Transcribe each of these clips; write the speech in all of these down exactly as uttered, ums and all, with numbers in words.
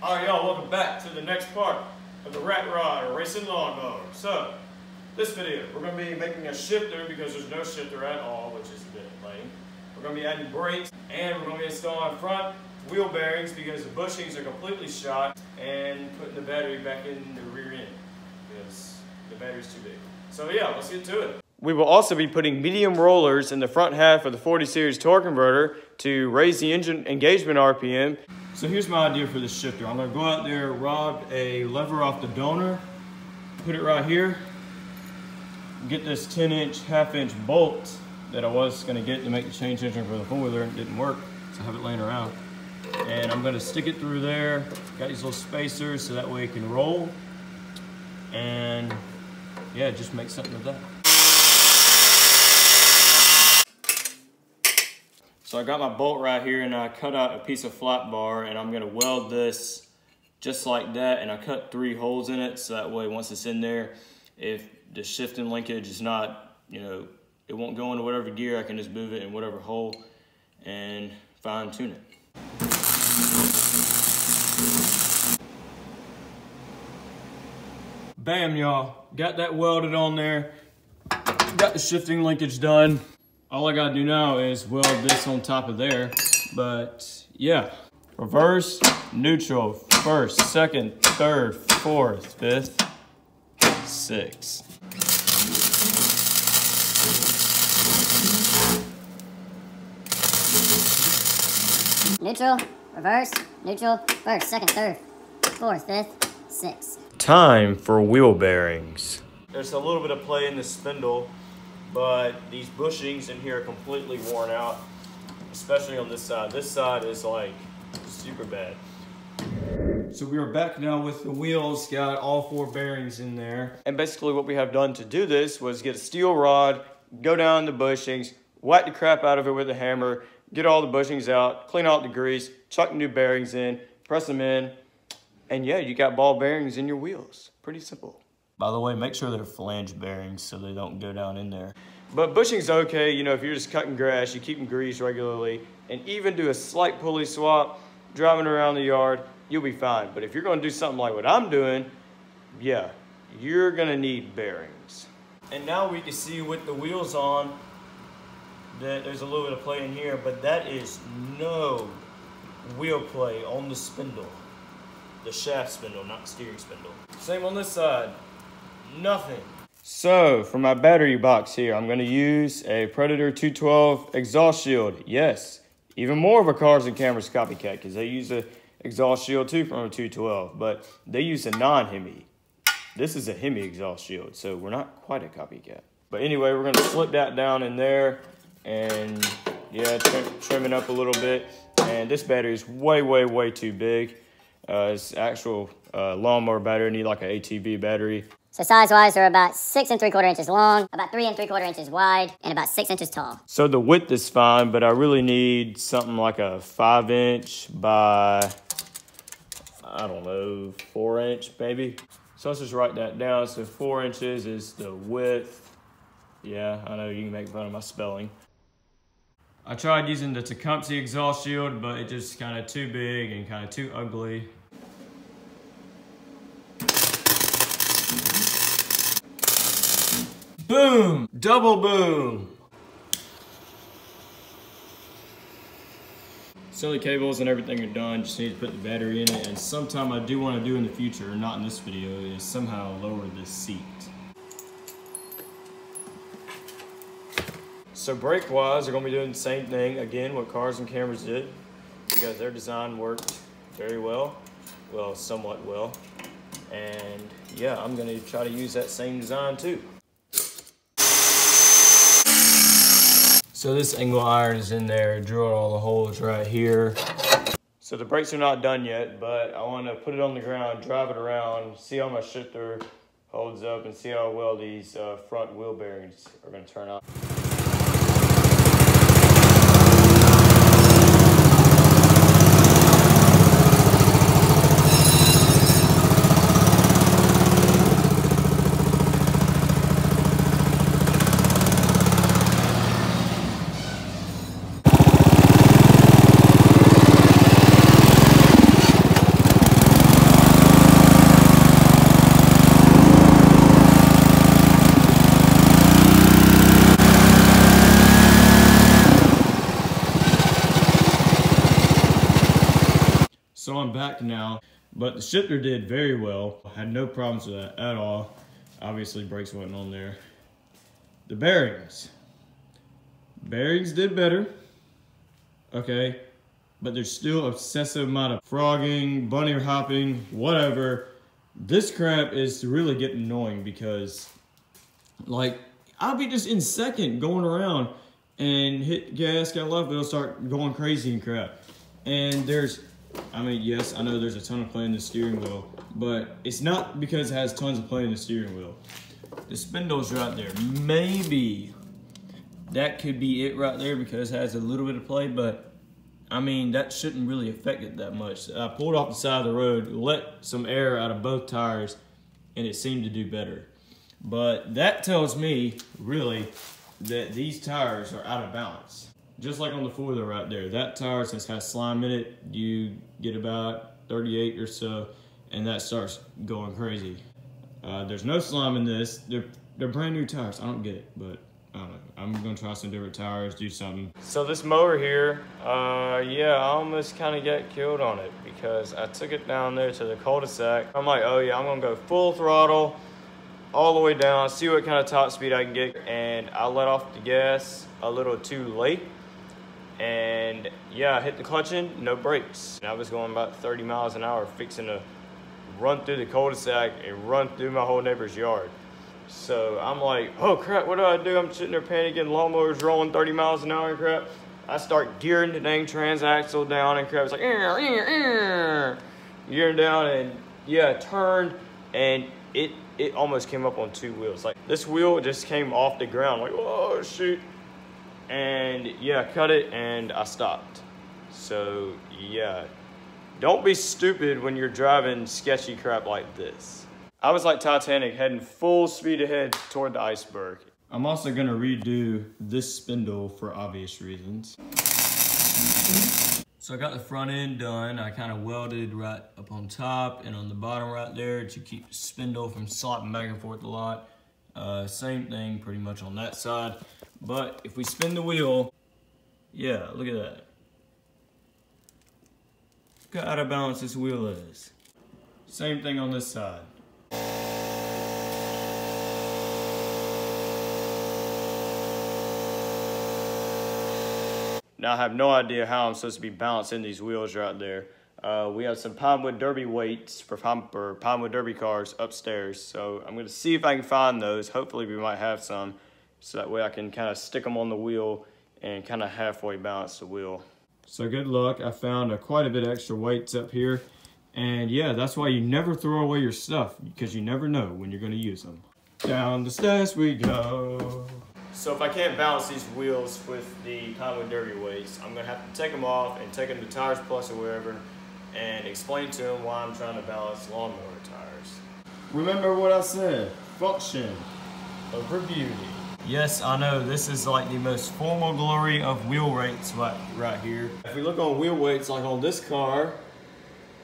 All right, y'all, welcome back to the next part of the Rat Rod Racing Lawnmower. So, this video, we're going to be making a shifter because there's no shifter at all, which is a bit lame. We're going to be adding brakes, and we're going to be installing front wheel bearings because the bushings are completely shot, and putting the battery back in the rear end because the battery's too big. So yeah, let's get to it. We will also be putting medium rollers in the front half of the forty series torque converter to raise the engine engagement R P M. So here's my idea for this shifter. I'm gonna go out there, rob a lever off the donor, put it right here, get this ten inch, half inch bolt that I was gonna get to make the change engine for the four wheeler, it didn't work, so I have it laying around. And I'm gonna stick it through there, got these little spacers so that way it can roll. And yeah, just make something of that. So I got my bolt right here and I cut out a piece of flat bar and I'm gonna weld this just like that, and I cut three holes in it so that way once it's in there, if the shifting linkage is not, you know, it won't go into whatever gear, I can just move it in whatever hole and fine tune it. Bam, y'all, got that welded on there, got the shifting linkage done. All I gotta do now is weld this on top of there, but yeah. Reverse, neutral, first, second, third, fourth, fifth, sixth. Neutral, reverse, neutral, first, second, third, fourth, fifth, sixth. Time for wheel bearings. There's a little bit of play in the spindle, but these bushings in here are completely worn out, especially on this side. This side is like super bad. So we are back now with the wheels, got all four bearings in there. And basically what we have done to do this was get a steel rod, go down the bushings, whack the crap out of it with a hammer, get all the bushings out, clean out the grease, chuck new bearings in, press them in, and yeah, you got ball bearings in your wheels. Pretty simple. By the way, make sure they're flange bearings so they don't go down in there. But bushing's okay, you know, if you're just cutting grass, you keep them greased regularly, and even do a slight pulley swap, driving around the yard, you'll be fine. But if you're gonna do something like what I'm doing, yeah, you're gonna need bearings. And now we can see with the wheels on that there's a little bit of play in here, but that is no wheel play on the spindle. The shaft spindle, not steering spindle. Same on this side. Nothing. So for my battery box here, I'm going to use a Predator two twelve exhaust shield. Yes, even more of a Cars and Cameras copycat because they use a exhaust shield too from a two twelve, but they use a non-Hemi. This is a Hemi exhaust shield, so we're not quite a copycat. But anyway, we're going to slip that down in there and yeah, trim, trim it up a little bit. And this battery is way, way, way too big. Uh, it's actual uh, lawnmower battery. I need like an A T V battery. So size-wise, they're about six and three-quarter inches long, about three and three-quarter inches wide, and about six inches tall. So the width is fine, but I really need something like a five-inch by, I don't know, four-inch maybe. So let's just write that down. So four inches is the width. Yeah, I know you can make fun of my spelling. I tried using the Tecumseh exhaust shield, but it's just kind of too big and kind of too ugly. Boom! Double boom! So the cables and everything are done, just need to put the battery in it, and sometime I do want to do in the future, not in this video, is somehow lower this seat. So brake-wise, they're going to be doing the same thing, again, what Cars and Cameras did, because their design worked very well, well, somewhat well, and yeah, I'm going to try to use that same design too. So this angle iron is in there, drilled all the holes right here. So the brakes are not done yet, but I want to put it on the ground, drive it around, see how my shifter holds up, and see how well these uh, front wheel bearings are going to turn out. So I'm back now, but the shifter did very well. I had no problems with that at all. Obviously brakes wasn't on there. The bearings. Bearings did better, okay? But there's still obsessive amount of frogging, bunny hopping, whatever. This crap is really getting annoying because, like, I'll be just in second going around and hit gas, got left, it'll start going crazy and crap. And there's, I mean, yes, I know there's a ton of play in the steering wheel, but it's not because it has tons of play in the steering wheel. The spindles right there, maybe that could be it right there because it has a little bit of play, but I mean, that shouldn't really affect it that much. I pulled off the side of the road, let some air out of both tires, and it seemed to do better. But that tells me, really, that these tires are out of balance. Just like on the four-wheeler right there, that tire, since it has slime in it, you get about thirty-eight or so, and that starts going crazy. Uh, there's no slime in this. They're, they're brand new tires. I don't get it, but I don't know. I'm gonna try some different tires, do something. So this mower here, uh, yeah, I almost kind of got killed on it because I took it down there to the cul-de-sac. I'm like, oh yeah, I'm gonna go full throttle all the way down, see what kind of top speed I can get. And I let off the gas a little too late. And yeah, I hit the clutch in, no brakes. And I was going about thirty miles an hour, fixing to run through the cul-de-sac and run through my whole neighbor's yard. So I'm like, oh crap, what do I do? I'm sitting there panicking, lawnmower's rolling thirty miles an hour and crap. I start gearing the dang transaxle down and crap. It's like, ear, ear, ear. Gearing down and yeah, I turned and it it almost came up on two wheels. Like this wheel just came off the ground, like, oh shoot. And yeah, I cut it and I stopped. So yeah, don't be stupid when you're driving sketchy crap like this. I was like Titanic, heading full speed ahead toward the iceberg. I'm also gonna redo this spindle for obvious reasons. So I got the front end done. I kind of welded right up on top and on the bottom right there to keep the spindle from slopping back and forth a lot. Uh, same thing pretty much on that side. But if we spin the wheel, yeah, look at that. Look how out of balance this wheel is. Same thing on this side. Now I have no idea how I'm supposed to be balancing these wheels right there. Uh, we have some Pinewood Derby weights for, Pine, for Pinewood Derby cars upstairs. So I'm gonna see if I can find those. Hopefully we might have some. So that way I can kind of stick them on the wheel and kind of halfway balance the wheel. So good luck. I found a, quite a bit of extra weights up here. And yeah, that's why you never throw away your stuff because you never know when you're gonna use them. Down the stairs we go. So if I can't balance these wheels with the Pinewood Derby weights, I'm gonna have to take them off and take them to Tires Plus or wherever and explain to them why I'm trying to balance lawnmower tires. Remember what I said, function over beauty. Yes, I know this is like the most formal glory of wheel weights right, right here. If we look on wheel weights, like on this car,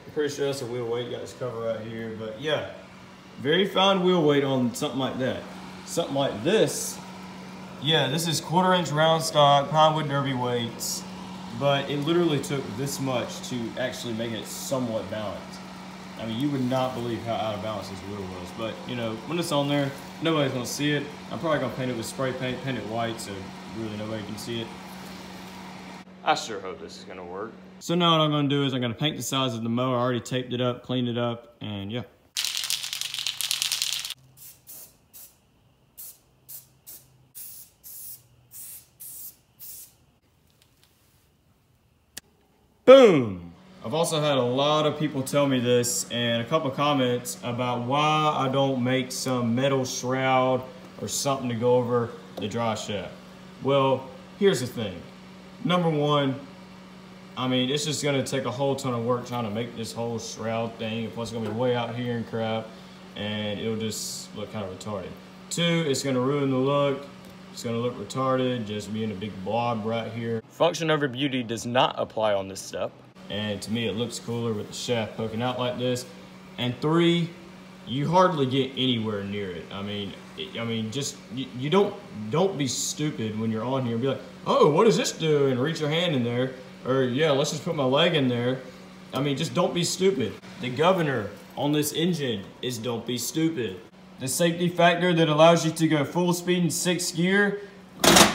I'm pretty sure that's a wheel weight, got this cover right here, but yeah, very fine wheel weight on something like that. Something like this, yeah, this is quarter inch round stock, Pinewood Derby weights, but it literally took this much to actually make it somewhat balanced. I mean, you would not believe how out of balance this wheel was, but you know, when it's on there, nobody's gonna see it. I'm probably gonna paint it with spray paint, paint it white, so really nobody can see it. I sure hope this is gonna work. So now what I'm gonna do is I'm gonna paint the sides of the mower. I already taped it up, cleaned it up, and yeah. Boom! I've also had a lot of people tell me this and a couple comments about why I don't make some metal shroud or something to go over the dry shaft. Well, here's the thing. Number one, I mean, it's just gonna take a whole ton of work trying to make this whole shroud thing. Plus, it's gonna be way out here and crap, and it'll just look kind of retarded. Two, it's gonna ruin the look. It's gonna look retarded, just being a big blob right here. Function over beauty does not apply on this step. And to me, it looks cooler with the shaft poking out like this. And three, you hardly get anywhere near it. I mean, it, I mean, just, you, you don't, don't be stupid when you're on here and be like, oh, what does this do? And reach your hand in there. Or yeah, let's just put my leg in there. I mean, just don't be stupid. The governor on this engine is don't be stupid. The safety factor that allows you to go full speed in sixth gear,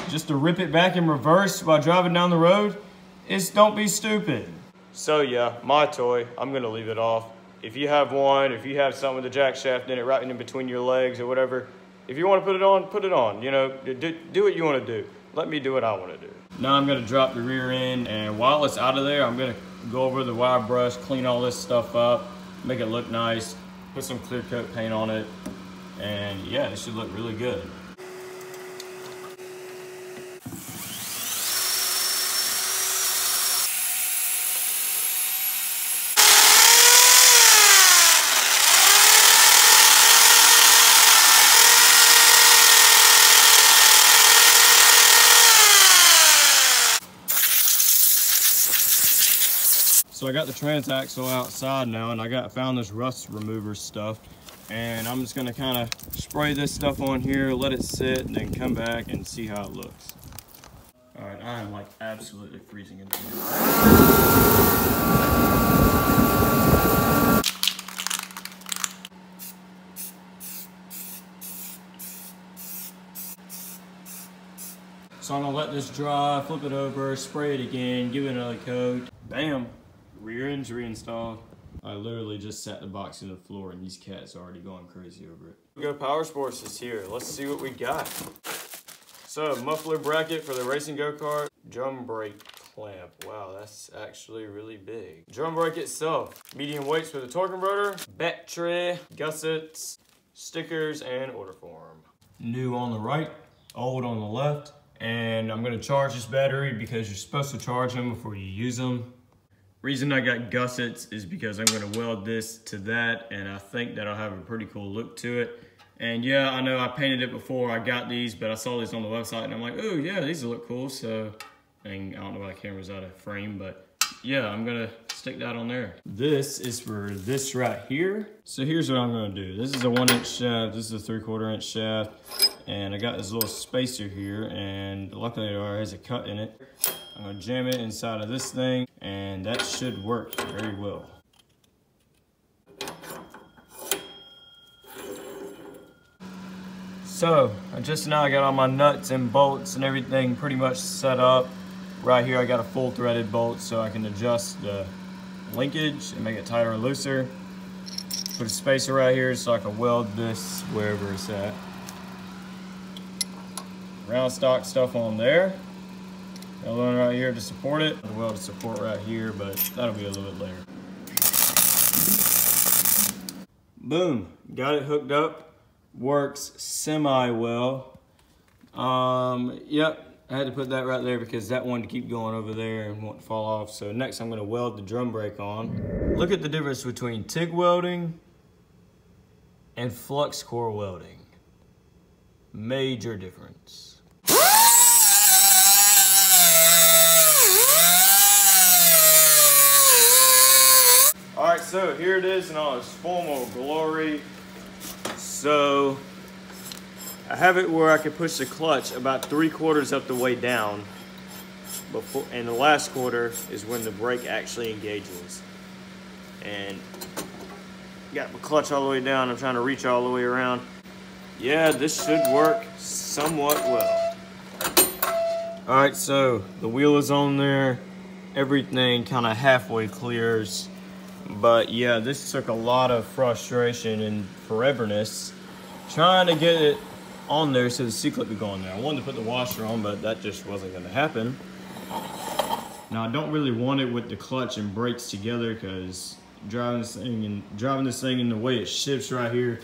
just to rip it back in reverse while driving down the road, is don't be stupid. So yeah, my toy, I'm gonna leave it off. If you have one, if you have something with a jack shaft in it, right in between your legs or whatever, if you wanna put it on, put it on. You know, do, do what you wanna do. Let me do what I wanna do. Now I'm gonna drop the rear end, and while it's out of there, I'm gonna go over the wire brush, clean all this stuff up, make it look nice, put some clear coat paint on it, and yeah, it should look really good. So I got the transaxle outside now, and I got found this rust remover stuff, and I'm just gonna kind of spray this stuff on here, let it sit, and then come back and see how it looks. All right, I am like absolutely freezing in here. So I'm gonna let this dry, flip it over, spray it again, give it another coat. Bam. Rear end's reinstalled. I literally just sat the box in the floor and these cats are already going crazy over it. Go Power Sports is here. Let's see what we got. So, muffler bracket for the racing go-kart. Drum brake clamp. Wow, that's actually really big. Drum brake itself. Medium weights for the torque converter. Battery, gussets, stickers, and order form. New on the right, old on the left. And I'm gonna charge this battery because you're supposed to charge them before you use them. Reason I got gussets is because I'm gonna weld this to that, and I think that'll have a pretty cool look to it. And yeah, I know I painted it before I got these, but I saw these on the website and I'm like, oh yeah, these will look cool. So, and I don't know why the camera's out of frame, but yeah, I'm gonna stick that on there. This is for this right here. So here's what I'm gonna do. This is a one inch shaft, this is a three quarter inch shaft. And I got this little spacer here, and luckily it already has a cut in it. I'm gonna jam it inside of this thing, and that should work very well. So, I just now got all my nuts and bolts and everything pretty much set up. Right here I got a full threaded bolt so I can adjust the linkage and make it tighter or looser. Put a spacer right here so I can weld this wherever it's at. Round stock stuff on there. Another one right here to support it. The weld to support right here, but that'll be a little bit later. Boom, got it hooked up. Works semi well. Um, yep, I had to put that right there because that wanted to keep going over there and won't fall off. So next I'm gonna weld the drum brake on. Look at the difference between TIG welding and flux core welding. Major difference. Alright, so here it is in all its formal glory. So, I have it where I can push the clutch about three quarters up the way down, before, and the last quarter is when the brake actually engages. And, got my clutch all the way down, I'm trying to reach all the way around. Yeah, this should work somewhat well. Alright, so the wheel is on there, everything kind of halfway clears. But yeah, this took a lot of frustration and foreverness trying to get it on there so the C-clip would go on there. I wanted to put the washer on, but that just wasn't going to happen. Now, I don't really want it with the clutch and brakes together because driving this thing and driving this thing in the way it shifts right here,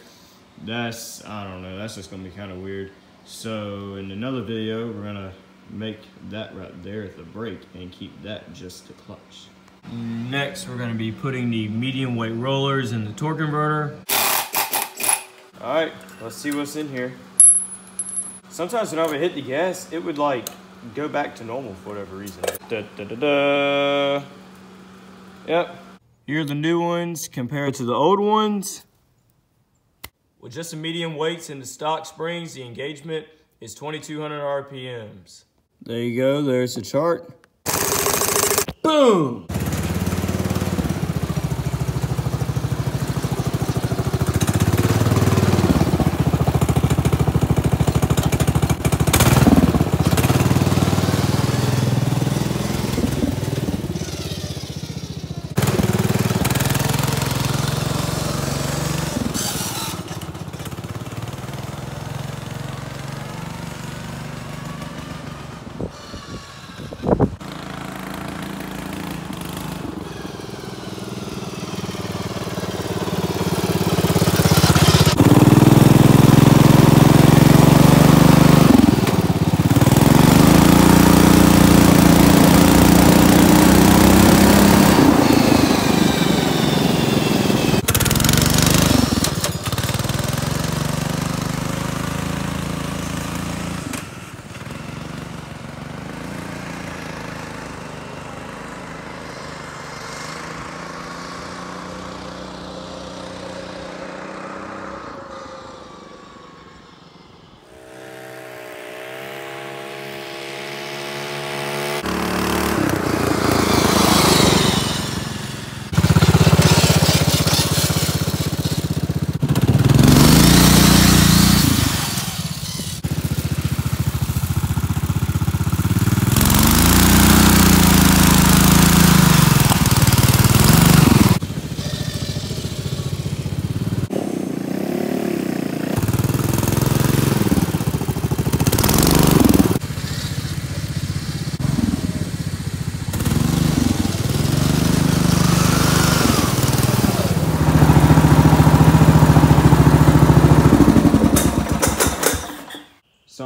that's, I don't know, that's just going to be kind of weird. So in another video, we're going to make that right there the brake and keep that just the clutch. Next, we're gonna be putting the medium weight rollers in the torque converter. All right, let's see what's in here. Sometimes when I would hit the gas, it would like go back to normal for whatever reason. Da, da, da, da. Yep. Here are the new ones compared to the old ones. With just the medium weights and the stock springs, the engagement is twenty-two hundred R P Ms. There you go, there's the chart. Boom!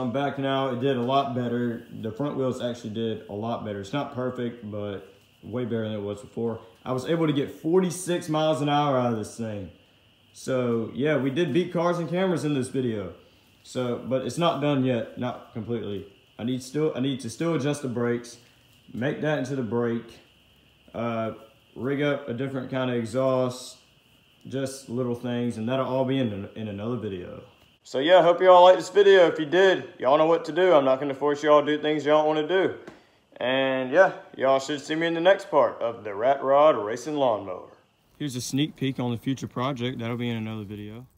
So I'm back now. It did a lot better. The front wheels actually did a lot better. It's not perfect, but way better than it was before. I was able to get forty-six miles an hour out of this thing. So yeah, we did beat cars and cameras in this video. So, but it's not done yet, not completely. I need still, I need to still adjust the brakes, make that into the brake, uh, rig up a different kind of exhaust, just little things, and that'll all be in, in another video. So yeah, I hope you all liked this video. If you did, y'all know what to do. I'm not going to force y'all to do things y'all want to do. And yeah, y'all should see me in the next part of the Rat Rod Racing Lawnmower. Here's a sneak peek on the future project. That'll be in another video.